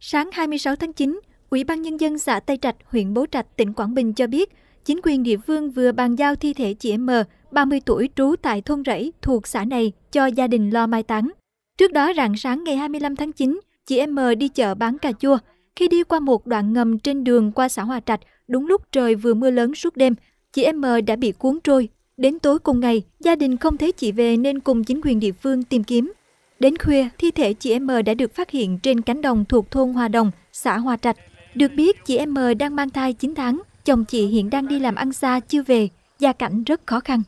Sáng 26 tháng 9, Ủy ban Nhân dân xã Tây Trạch, huyện Bố Trạch, tỉnh Quảng Bình cho biết, chính quyền địa phương vừa bàn giao thi thể chị M, 30 tuổi, trú tại thôn Rẫy thuộc xã này cho gia đình lo mai táng. Trước đó, rạng sáng ngày 25 tháng 9, chị M đi chợ bán cà chua. Khi đi qua một đoạn ngầm trên đường qua xã Hòa Trạch, đúng lúc trời vừa mưa lớn suốt đêm, chị M đã bị cuốn trôi. Đến tối cùng ngày, gia đình không thấy chị về nên cùng chính quyền địa phương tìm kiếm. Đến khuya, thi thể chị M đã được phát hiện trên cánh đồng thuộc thôn Hòa Đồng, xã Hòa Trạch. Được biết, chị M đang mang thai 9 tháng, chồng chị hiện đang đi làm ăn xa chưa về, gia cảnh rất khó khăn.